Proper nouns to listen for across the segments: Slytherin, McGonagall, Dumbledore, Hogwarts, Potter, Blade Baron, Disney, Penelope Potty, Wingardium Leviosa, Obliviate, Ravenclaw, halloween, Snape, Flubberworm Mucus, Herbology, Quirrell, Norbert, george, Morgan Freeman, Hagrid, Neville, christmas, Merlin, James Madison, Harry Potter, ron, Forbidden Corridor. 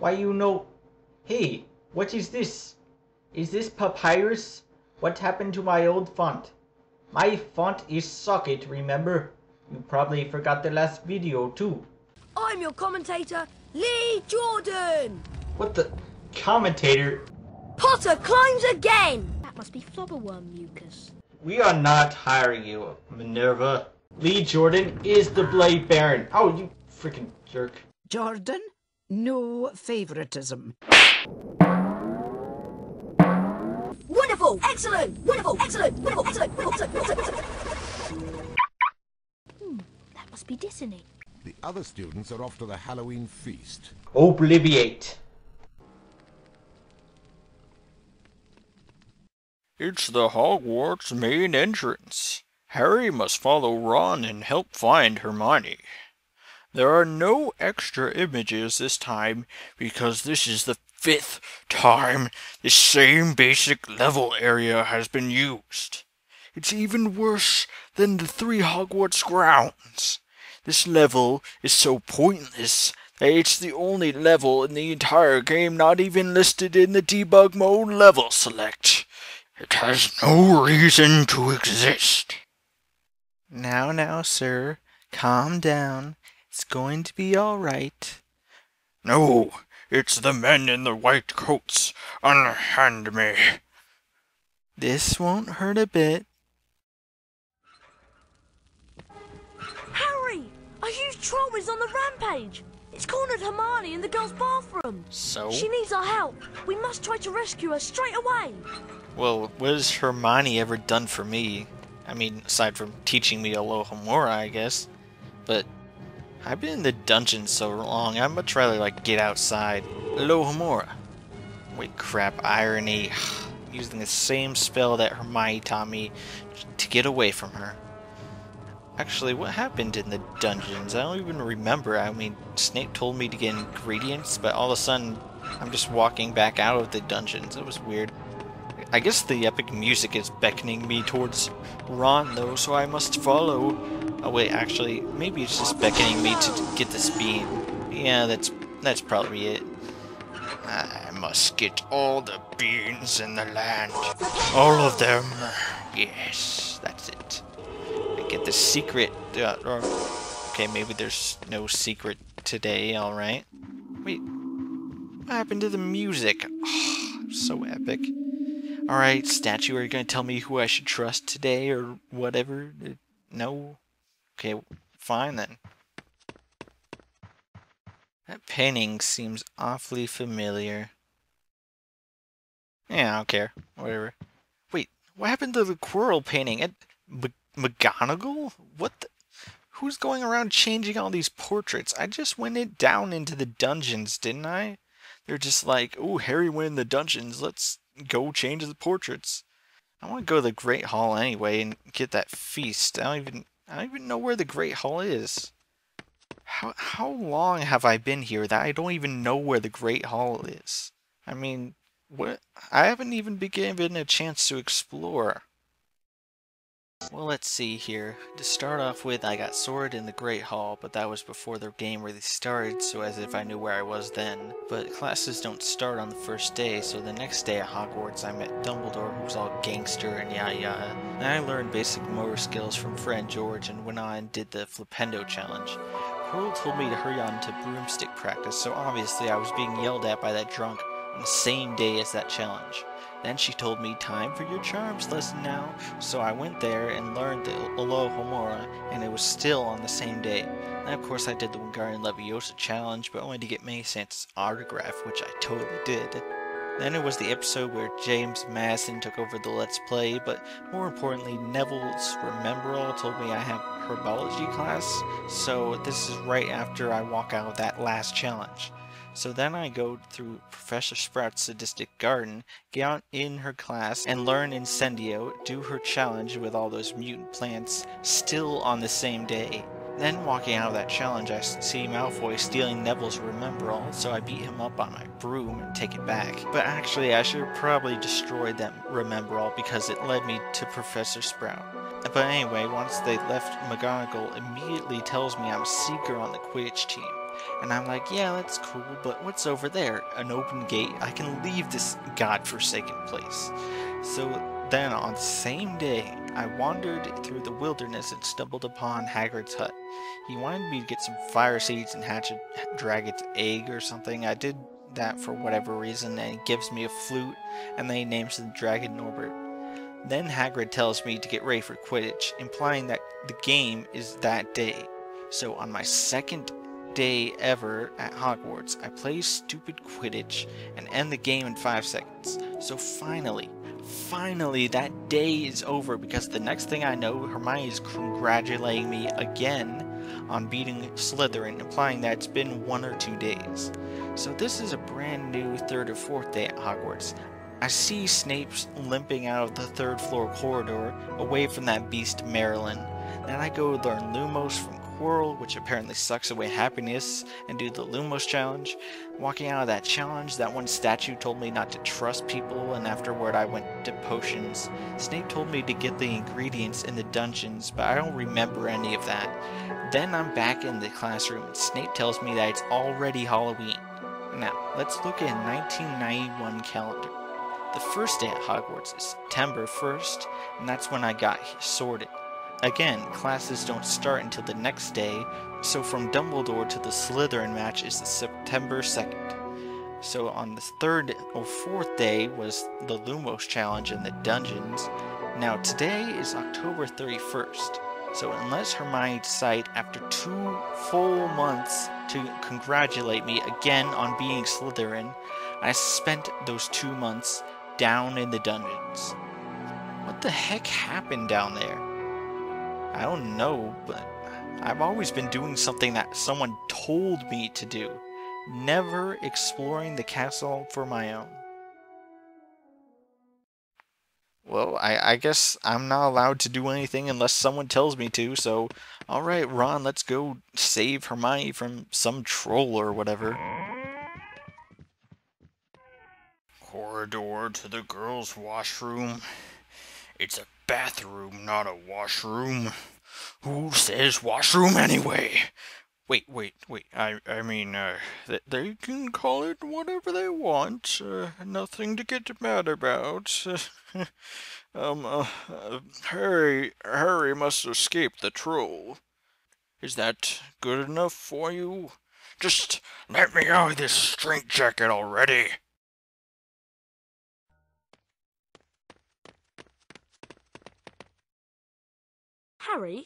Why, you know... Hey, what is this? Is this papyrus? What happened to my old font? My font is Socket, remember? You probably forgot the last video, too. I'm your commentator, Lee Jordan! What the... commentator? Potter climbs again! That must be Flubberworm Mucus. We are not hiring you, Minerva. Lee Jordan is the Blade Baron. Oh, you freaking jerk. Jordan? No favoritism. Wonderful! Excellent! Wonderful! Excellent! Wonderful! Excellent! Wonderful! Excellent! That must be Disney. The other students are off to the Halloween feast. Obliviate. It's the Hogwarts main entrance. Harry must follow Ron and help find Hermione. There are no extra images this time because this is the 5th time the same basic level area has been used. It's even worse than the 3 Hogwarts grounds. This level is so pointless that it's the only level in the entire game not even listed in the debug mode level select. It has no reason to exist. Now, now, sir, calm down. It's going to be all right. No, it's the men in the white coats. Unhand me. This won't hurt a bit. Harry, a huge troll is on the rampage. It's cornered Hermione in the girls' bathroom. So? She needs our help. We must try to rescue her straight away. Well, what has Hermione ever done for me? I mean, aside from teaching me Alohomora, I guess. But I've been in the dungeon so long, I'd much rather, like, get outside. Alohomora. Wait, crap, irony. Using the same spell that Hermione taught me to get away from her. Actually, what happened in the dungeons? I don't even remember. I mean, Snape told me to get ingredients, but all of a sudden, I'm just walking back out of the dungeons. It was weird. I guess the epic music is beckoning me towards Ron, though, so I must follow. Oh wait, actually, maybe it's just beckoning me to get this bean. Yeah, that's probably it. I must get all the beans in the land. All of them. Yes, that's it. I get the secret. Okay, maybe there's no secret today, alright. Wait, what happened to the music? Oh, so epic. Alright, statue, are you going to tell me who I should trust today, or whatever? No? Okay, fine then. That painting seems awfully familiar. Yeah, I don't care. Whatever. Wait, what happened to the Quirrell painting? At McGonagall? What the? Who's going around changing all these portraits? I just went down into the dungeons, didn't I? They're just like, oh, Harry went in the dungeons, let's go change the portraits. I want to go to the Great Hall anyway and get that feast. I don't even know where the Great Hall is. How long have I been here that I don't even know where the Great Hall is? I mean, what? I haven't even been given a chance to explore. Well, let's see here. To start off with, I got sorted in the Great Hall, but that was before the game really started, so as if I knew where I was then. But classes don't start on the first day, so the next day at Hogwarts I met Dumbledore, who was all gangster and yada yada. And I learned basic motor skills from friend George and went on and did the Flippendo challenge. Quirrell told me to hurry on to broomstick practice, so obviously I was being yelled at by that drunk on the same day as that challenge. Then she told me, time for your charms lesson now, so I went there and learned the Alohomora, and it was still on the same day. And of course I did the Wingardium Leviosa challenge, but only to get Madison's autograph, which I totally did. Then it was the episode where James Madison took over the Let's Play, but more importantly, Neville's Remember-All told me I have Herbology class, so this is right after I walk out of that last challenge. So then I go through Professor Sprout's sadistic garden, get out in her class, and learn Incendio, do her challenge with all those mutant plants, still on the same day. Then walking out of that challenge, I see Malfoy stealing Neville's Remember-All, so I beat him up on my broom and take it back. But actually, I should have probably destroyed that Remember-All because it led me to Professor Sprout. But anyway, once they left, McGonagall immediately tells me I'm a seeker on the Quidditch team. And I'm like, yeah, that's cool, but what's over there? An open gate. I can leave this godforsaken place. So then on the same day, I wandered through the wilderness and stumbled upon Hagrid's hut. He wanted me to get some fire seeds and hatch a dragon's egg or something. I did that for whatever reason, and he gives me a flute, and then he names the dragon Norbert. Then Hagrid tells me to get ready for Quidditch, implying that the game is that day. So on my second day ever at Hogwarts, I play stupid Quidditch and end the game in 5 seconds. So finally that day is over, because the next thing I know, Hermione is congratulating me again on beating Slytherin, implying that it's been 1 or 2 days. So this is a brand new third or fourth day at Hogwarts. I see Snape limping out of the third floor corridor, away from that beast Merlin. Then I go learn Lumos from Quirrell, which apparently sucks away happiness, and do the Lumos challenge. Walking out of that challenge, that one statue told me not to trust people, and afterward I went to potions. Snape told me to get the ingredients in the dungeons, but I don't remember any of that. Then I'm back in the classroom, and Snape tells me that it's already Halloween. Now, let's look at a 1991 calendar. The first day at Hogwarts is September 1st, and that's when I got sorted. Again, classes don't start until the next day, so from Dumbledore to the Slytherin match is September 2nd. So on the third or fourth day was the Lumos challenge in the dungeons. Now today is October 31st, so unless Hermione decides after 2 full months to congratulate me again on being Slytherin, I spent those 2 months down in the dungeons. What the heck happened down there? I don't know, but I've always been doing something that someone told me to do, never exploring the castle for my own. Well, I guess I'm not allowed to do anything unless someone tells me to, so alright, Ron, let's go save Hermione from some troll or whatever. Corridor to the girls' washroom. It's a bathroom, not a washroom. Who says washroom anyway? Wait, I mean, they can call it whatever they want. Nothing to get mad about. Harry must escape the troll. Is that good enough for you? Just let me out of this straitjacket already. Harry,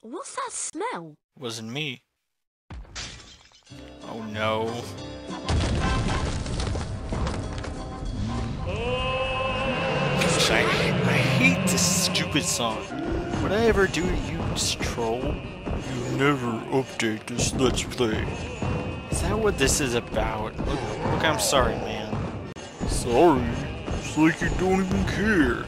what's that smell? Wasn't me. Oh no. Gosh, I hate this stupid song. Would I ever do to you, troll? You never update this Let's Play. Is that what this is about? Look, I'm sorry, man. Sorry? It's like you don't even care.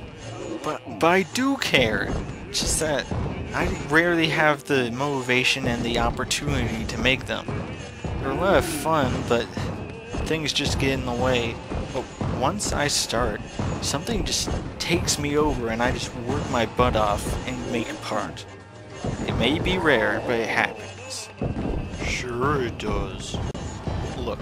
But I do care. Just that I rarely have the motivation and the opportunity to make them. They're a lot of fun, but things just get in the way. But once I start, something just takes me over and I just work my butt off and make it part. It may be rare, but it happens. Sure it does. Look,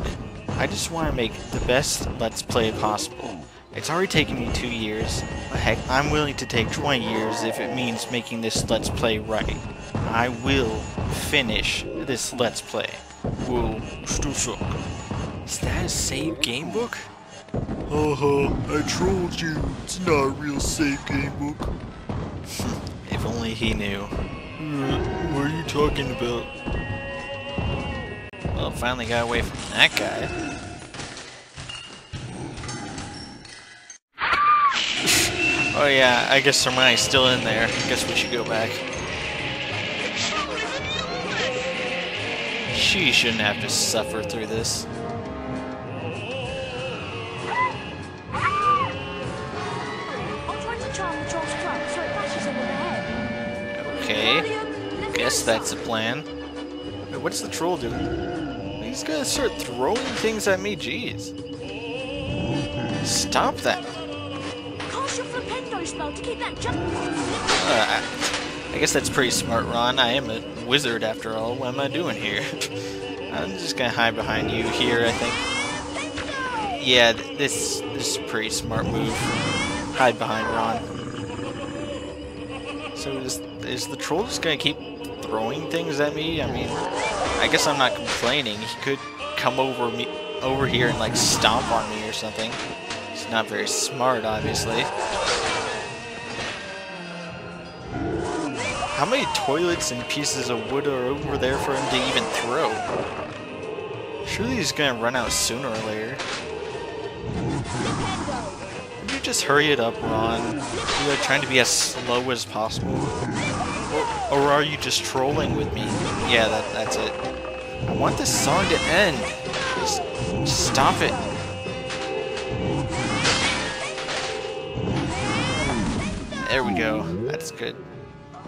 I just want to make the best Let's Play possible. It's already taken me 2 years, but heck, I'm willing to take 20 years if it means making this Let's Play right. I will finish this Let's Play. Well, still suck. Is that a save game book? Haha, I trolled you. It's not a real save game book. If only he knew. What are you talking about? Well, finally got away from that guy. Oh yeah, I guess Hermione's still in there. I guess we should go back. She shouldn't have to suffer through this. Okay, guess that's the plan. Wait, what's the troll doing? He's gonna start throwing things at me, jeez. Stop that. I guess that's pretty smart, Ron. I am a wizard after all. What am I doing here? I'm just gonna hide behind you here, I think. Yeah, this is a pretty smart move. Hide behind Ron. So is the troll just gonna keep throwing things at me? I mean, I guess I'm not complaining. He could come over here and like stomp on me or something. He's not very smart, obviously. How many toilets and pieces of wood are over there for him to even throw? Surely he's gonna run out sooner or later. Would you just hurry it up, Ron? You are trying to be as slow as possible. Or are you just trolling with me? Yeah, that's it. I want this song to end. Just stop it. There we go. That's good.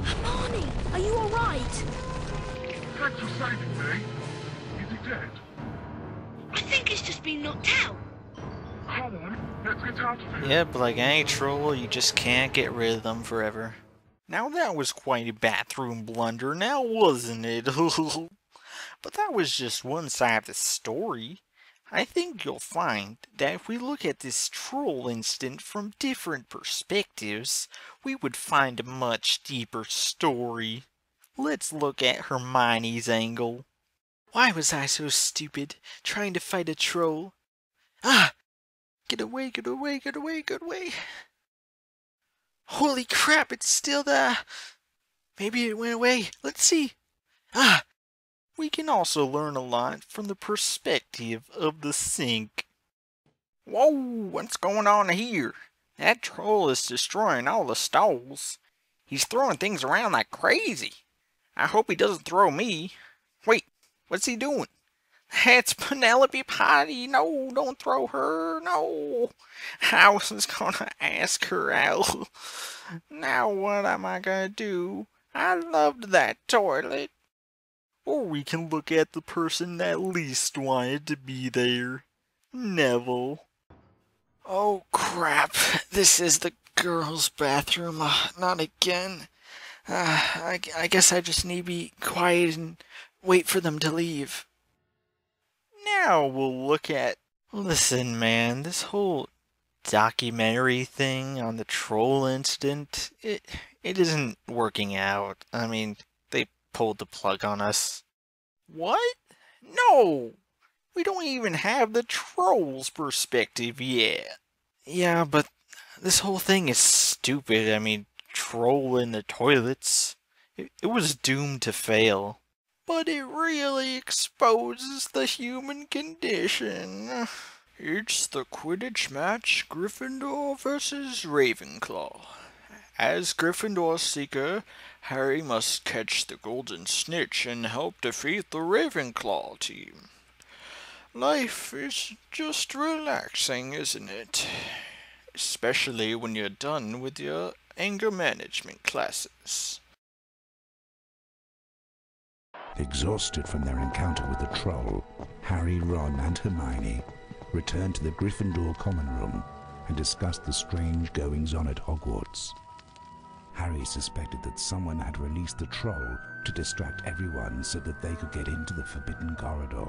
Hermione, are you alright? Thanks for saving me. Is he dead? I think he's just been knocked out. Come on, let's get out of here. Yeah, but like any troll, you just can't get rid of them forever. Now that was quite a bathroom blunder, now wasn't it? But that was just one side of the story. I think you'll find that if we look at this troll incident from different perspectives, we would find a much deeper story. Let's look at Hermione's angle. Why was I so stupid, trying to fight a troll? Ah! Get away, get away, get away, get away! Holy crap, it's still there! Maybe it went away, let's see! Ah! We can also learn a lot from the perspective of the sink. Whoa, what's going on here? That troll is destroying all the stalls. He's throwing things around like crazy. I hope he doesn't throw me. Wait, what's he doing? That's Penelope Potty. No, don't throw her. No. I was gonna ask her out. Now what am I gonna do? I loved that toilet. Or we can look at the person that least wanted to be there, Neville. Oh crap, this is the girls' bathroom, not again. I guess I just need to be quiet and wait for them to leave. Now we'll look at... Listen man, this whole documentary thing on the troll incident, it isn't working out. I mean... pulled the plug on us. What? No! We don't even have the troll's perspective yet. Yeah, but this whole thing is stupid. I mean, troll in the toilets. It was doomed to fail. But it really exposes the human condition. It's the Quidditch match, Gryffindor versus Ravenclaw. As Gryffindor seeker, Harry must catch the Golden Snitch and help defeat the Ravenclaw team. Life is just relaxing, isn't it? Especially when you're done with your anger management classes. Exhausted from their encounter with the troll, Harry, Ron and Hermione returned to the Gryffindor common room and discussed the strange goings-on at Hogwarts. Harry suspected that someone had released the troll to distract everyone so that they could get into the forbidden corridor.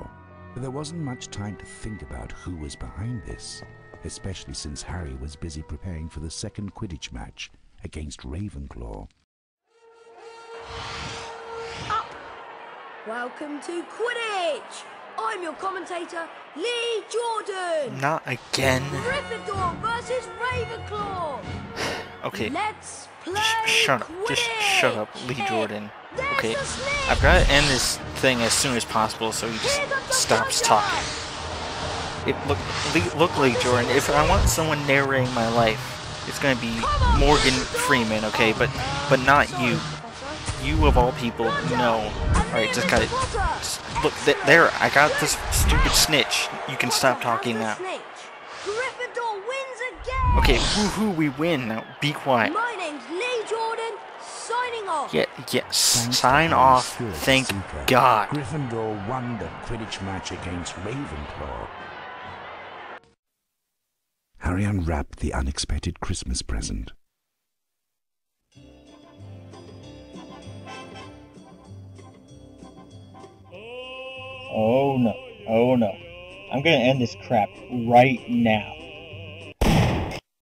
But there wasn't much time to think about who was behind this, especially since Harry was busy preparing for the second Quidditch match against Ravenclaw. Up! Welcome to Quidditch! I'm your commentator, Lee Jordan! Not again. Gryffindor versus Ravenclaw! Okay. Let's shut up. Just shut up, Lee Jordan. Okay, I've got to end this thing as soon as possible so he just stops talking. Look, Lee Jordan, if I want someone narrating my life, it's going to be Morgan Freeman, okay? But not you. You, of all people, no. Alright, just got it. Just look, there, I got this stupid snitch. You can stop talking now. Okay, woohoo, we win. Now be quiet. My name's Lee Jordan, signing off. Yeah, yes, yeah, sign off. Thank God. Gryffindor won the Quidditch match against Ravenclaw. Harry unwrapped the unexpected Christmas present. Oh no. Oh no. I'm gonna end this crap right now.